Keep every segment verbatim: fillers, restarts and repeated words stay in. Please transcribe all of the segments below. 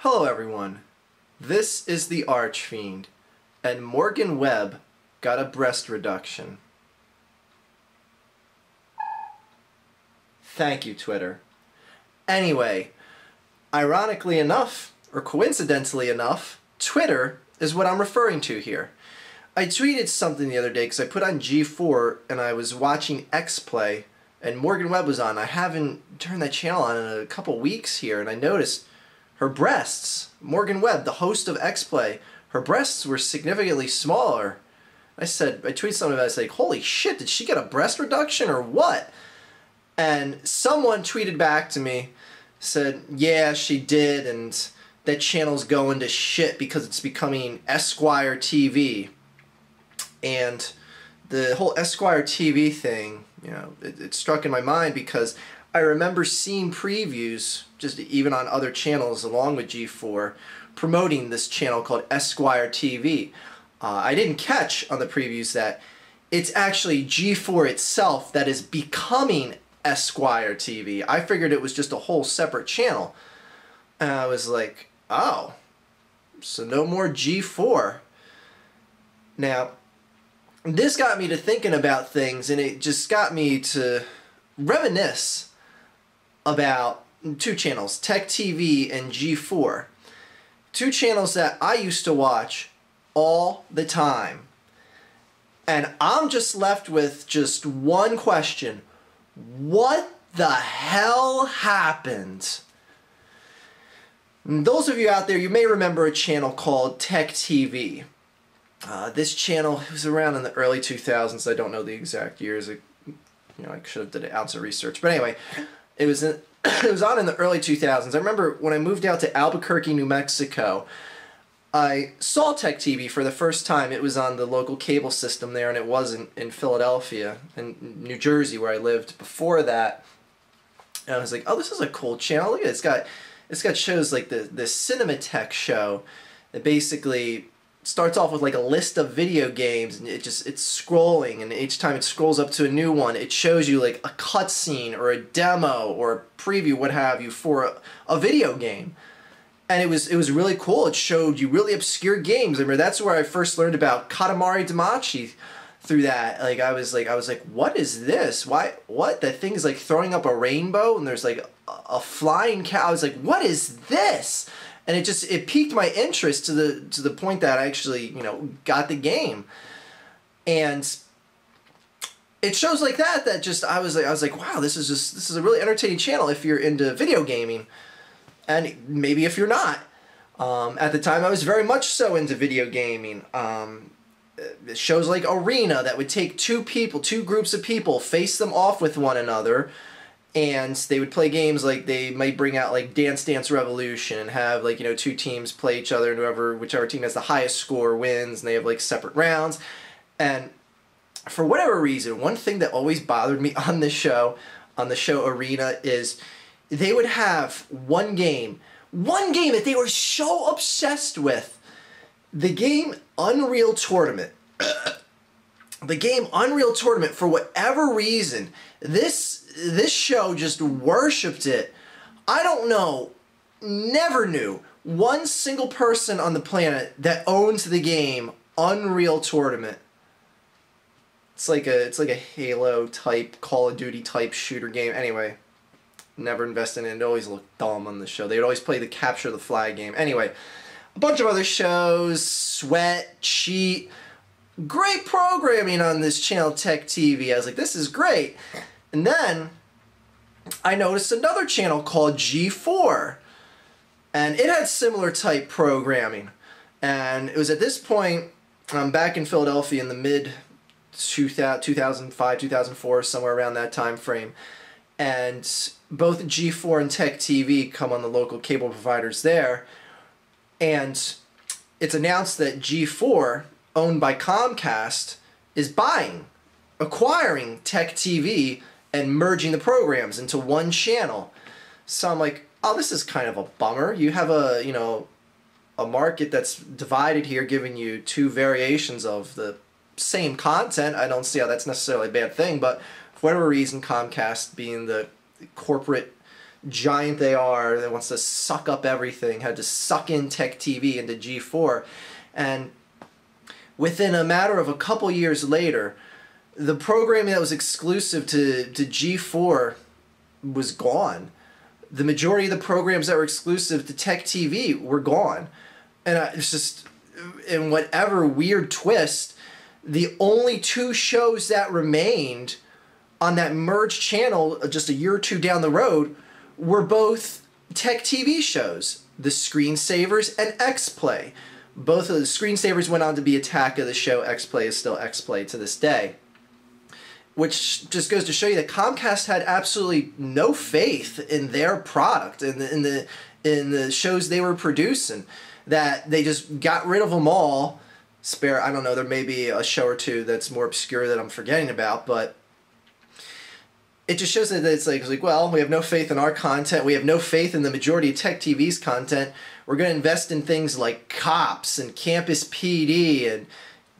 Hello everyone, this is the Archfiend, and Morgan Webb got a breast reduction. Thank you, Twitter. Anyway, ironically enough, or coincidentally enough, Twitter is what I'm referring to here. I tweeted something the other day because I put on G four and I was watching X-Play and Morgan Webb was on. I haven't turned that channel on in a couple weeks here, and I noticed her breasts, Morgan Webb, the host of X-Play, her breasts were significantly smaller. I said, I tweeted something about it, I was like, holy shit, did she get a breast reduction or what? And someone tweeted back to me, said, yeah, she did, and that channel's going to shit because it's becoming Esquire T V. And the whole Esquire T V thing, you know, it, it struck in my mind because I remember seeing previews, just even on other channels along with G four, promoting this channel called Esquire T V. Uh, I didn't catch on the previews that it's actually G four itself that is becoming Esquire T V. I figured it was just a whole separate channel. And I was like, oh, so no more G four. Now, this got me to thinking about things, and it just got me to reminisce about two channels, Tech T V and G four. Two channels that I used to watch all the time. And I'm just left with just one question. What the hell happened? And those of you out there, you may remember a channel called Tech T V. Uh, this channel was around in the early two thousands. I don't know the exact years. It, you know, I should have did an ounce of research. But anyway, It was, in, it was on in the early two thousands. I remember when I moved out to Albuquerque, New Mexico, I saw Tech T V for the first time. It was on the local cable system there, and it wasn't in Philadelphia and New Jersey where I lived before that. And I was like, oh, this is a cool channel. Look at it. It's got, it's got shows like the, the Cinematech show that basically starts off with like a list of video games, and it just it's scrolling, and each time it scrolls up to a new one, it shows you like a cutscene or a demo or a preview, what have you, for a, a video game. And it was it was really cool. It showed you really obscure games. I remember that's where I first learned about Katamari Damacy through that. Like I was like I was like, what is this? Why what that thing is like throwing up a rainbow and there's like a, a flying cow. I was like, what is this? And it just it piqued my interest to the to the point that I actually, you know, got the game. And it shows like that that just I was like I was like, wow, this is just this is a really entertaining channel if you're into video gaming. And maybe if you're not. Um, at the time I was very much so into video gaming. Um shows like Arena that would take two people, two groups of people, face them off with one another. And they would play games like they might bring out like Dance Dance Revolution and have like, you know, two teams play each other and whoever, whichever team has the highest score wins, and they have like separate rounds. And for whatever reason, one thing that always bothered me on this show, on the show Arena, is they would have one game, one game that they were so obsessed with, the game Unreal Tournament. The game Unreal Tournament, for whatever reason, this this show just worshipped it. I don't know, never knew one single person on the planet that owns the game Unreal Tournament. It's like a it's like a Halo type, Call of Duty type shooter game. Anyway, never invested in it. It always looked dumb on the show. They would always play the Capture the Flag game. Anyway, a bunch of other shows, Sweat, Cheat. Great programming on this channel, Tech T V. I was like, this is great. And then I noticed another channel called G four. And it had similar type programming. And it was at this point, um, back in Philadelphia in the mid two thousand five, two thousand four, somewhere around that time frame. And both G four and Tech T V come on the local cable providers there. And it's announced that G four, owned by Comcast, is buying, acquiring Tech T V and merging the programs into one channel. So I'm like, oh, this is kind of a bummer. You have a, you know, a market that's divided here, giving you two variations of the same content. I don't see how that's necessarily a bad thing, but for whatever reason, Comcast, being the corporate giant they are that wants to suck up everything, had to suck in Tech T V into G four. And within a matter of a couple years later, the programming that was exclusive to, to G four was gone. The majority of the programs that were exclusive to Tech T V were gone. And I, it's just, in whatever weird twist, the only two shows that remained on that merged channel just a year or two down the road were both Tech T V shows, The Screensavers and X-Play. Both of the Screensavers went on to be Attack of the Show. X-Play is still X-Play to this day. Which just goes to show you that Comcast had absolutely no faith in their product, in the, in the, in the shows they were producing, that they just got rid of them all. Spare, I don't know, there may be a show or two that's more obscure that I'm forgetting about, but it just shows that it's like, it's like, well, we have no faith in our content. We have no faith in the majority of Tech T V's content. We're going to invest in things like Cops and Campus P D and,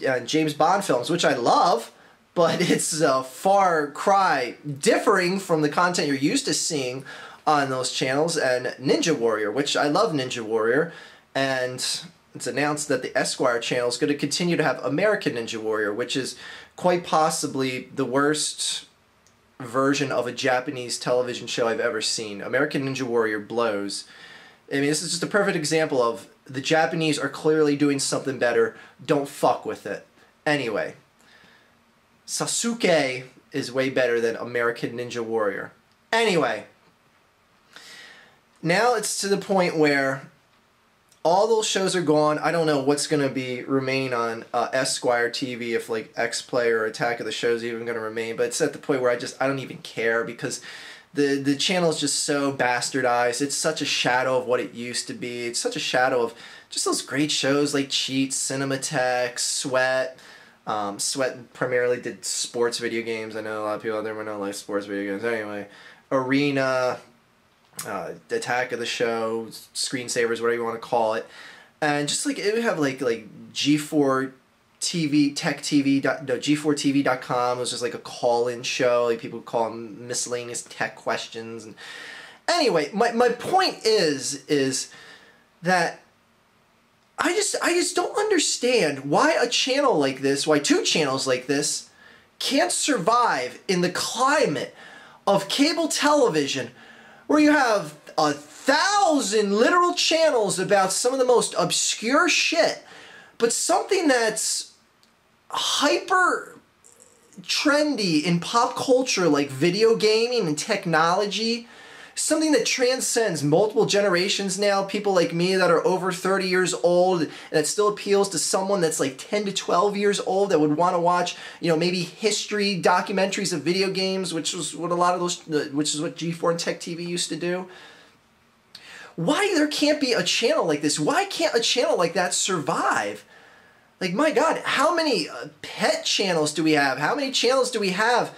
and James Bond films, which I love, but it's a far cry differing from the content you're used to seeing on those channels. And Ninja Warrior, which I love Ninja Warrior, and it's announced that the Esquire channel is going to continue to have American Ninja Warrior, which is quite possibly the worst version of a Japanese television show I've ever seen. American Ninja Warrior blows. I mean, this is just a perfect example of the Japanese are clearly doing something better. Don't fuck with it. Anyway, Sasuke is way better than American Ninja Warrior. Anyway, now it's to the point where all those shows are gone. I don't know what's going to be remain on uh, Esquire T V, if like X-Play or Attack of the Show is even going to remain. But it's at the point where I just, I don't even care, because the, the channel is just so bastardized. It's such a shadow of what it used to be. It's such a shadow of just those great shows like Cheat, Cinematech, Sweat. Um, Sweat primarily did sports video games. I know a lot of people out there might not like sports video games. Anyway, Arena, Uh, Attack of the Show, Screensavers, whatever you want to call it, and just like it would have like like G four T V, Tech T V, no, G four T V dot com was just like a call-in show. Like people would call them miscellaneous tech questions. And anyway, my my point is is that I just I just don't understand why a channel like this, why two channels like this, can't survive in the climate of cable television, where you have a thousand literal channels about some of the most obscure shit, but something that's hyper trendy in pop culture like video gaming and technology, something that transcends multiple generations now, people like me that are over thirty years old, and that still appeals to someone that's like ten to twelve years old that would want to watch, you know, maybe history documentaries of video games, which was what a lot of those, which is what G four and Tech T V used to do. Why there can't be a channel like this? Why can't a channel like that survive? Like, my God, how many pet channels do we have? How many channels do we have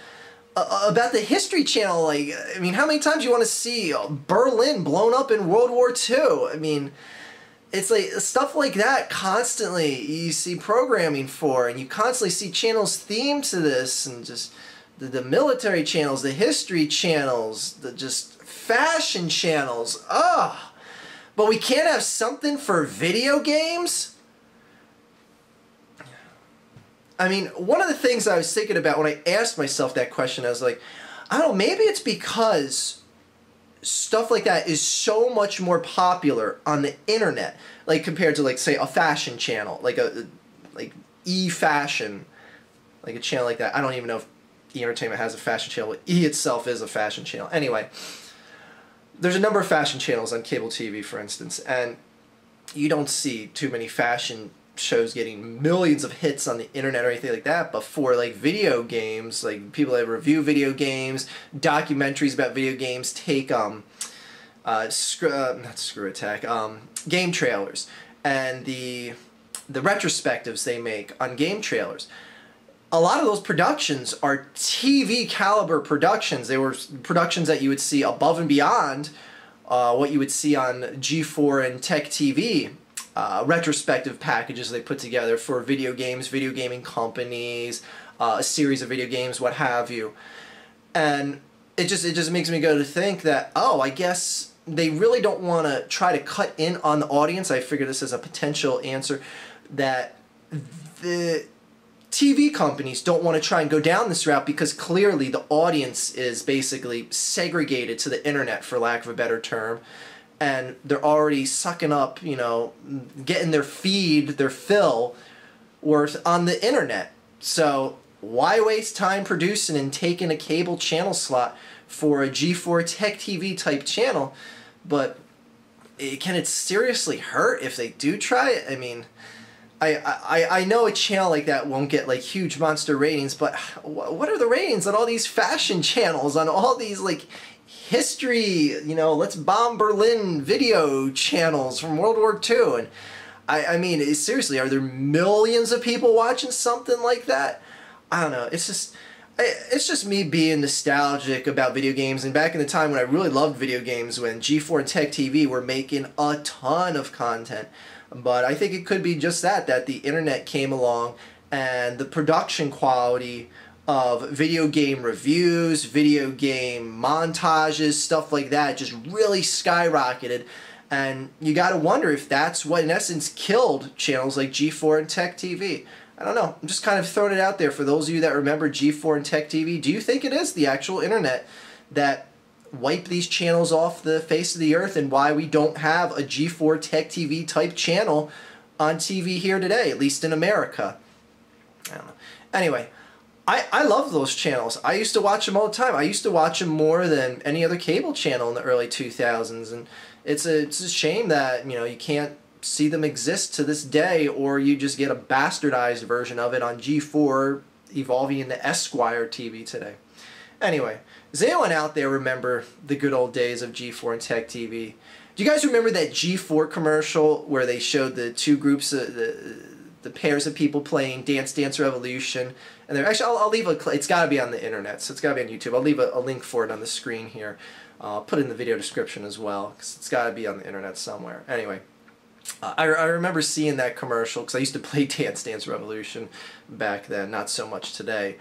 about the History Channel? Like, I mean, how many times you want to see Berlin blown up in World War Two? I mean, it's like stuff like that constantly you see programming for, and you constantly see channels themed to this, and just the, the military channels, the history channels, the just fashion channels. Ugh! But we can't have something for video games? I mean, one of the things I was thinking about when I asked myself that question, I was like, I don't know, maybe it's because stuff like that is so much more popular on the internet, like compared to like, say, a fashion channel, like a like E-Fashion, like a channel like that. I don't even know if E-Entertainment has a fashion channel, but E itself is a fashion channel. Anyway, there's a number of fashion channels on cable T V, for instance, and you don't see too many fashion shows getting millions of hits on the internet or anything like that, but for like video games, like people that review video games, documentaries about video games, take um uh, sc uh not Screw Attack, um Game Trailers, and the the retrospectives they make on Game Trailers. A lot of those productions are T V caliber productions. They were productions that you would see above and beyond uh, what you would see on G four and Tech T V. Uh, retrospective packages they put together for video games, video gaming companies, uh, a series of video games, what have you. And it just it just makes me go to think that, oh, I guess they really don't want to try to cut in on the audience. I figure this is a potential answer that the T V companies don't want to try and go down this route, because clearly the audience is basically segregated to the internet, for lack of a better term, and they're already sucking up, you know, getting their feed, their fill worth on the internet. So why waste time producing and taking a cable channel slot for a G four Tech T V type channel? But it, can it seriously hurt if they do try it? I mean, I, I, I know a channel like that won't get like huge monster ratings, but what are the ratings on all these fashion channels, on all these like history, you know, let's bomb Berlin video channels from World War Two? And I, I mean, it, seriously, are there millions of people watching something like that? I don't know, it's just, it's just me being nostalgic about video games, and back in the time when I really loved video games, when G four and Tech T V were making a ton of content. But I think it could be just that, that the internet came along and the production quality of video game reviews, video game montages, stuff like that just really skyrocketed. And you gotta wonder if that's what in essence killed channels like G four and Tech T V. I don't know, I'm just kind of throwing it out there for those of you that remember G four and Tech T V. Do you think it is the actual internet that wiped these channels off the face of the earth, and why we don't have a G four Tech T V type channel on T V here today, at least in America? I don't know. Anyway, I, I love those channels. I used to watch them all the time. I used to watch them more than any other cable channel in the early two thousands, and it's a, it's a shame that, you know, you can't see them exist to this day, or you just get a bastardized version of it on G four, evolving into Esquire T V today. Anyway, does anyone out there remember the good old days of G four and Tech T V? Do you guys remember that G four commercial where they showed the two groups, of the, the pairs of people playing Dance Dance Revolution? And they're actually, I'll, I'll leave a, it's got to be on the internet, so it's got to be on YouTube. I'll leave a, a link for it on the screen here. Uh, I'll put it in the video description as well, because it's got to be on the internet somewhere. Anyway. Uh, I, I remember seeing that commercial because I used to play Dance Dance Revolution back then, not so much today.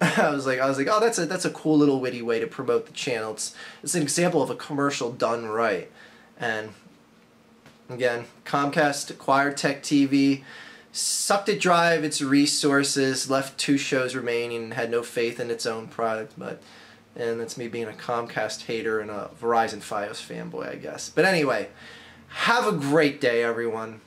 I was like, I was like, oh, that's a that's a cool little witty way to promote the channel. It's it's an example of a commercial done right. And again, Comcast acquired Tech T V, sucked it dry of its resources, left two shows remaining, and had no faith in its own product. But and that's me being a Comcast hater and a Verizon FiOS fanboy, I guess. But anyway. Have a great day, everyone.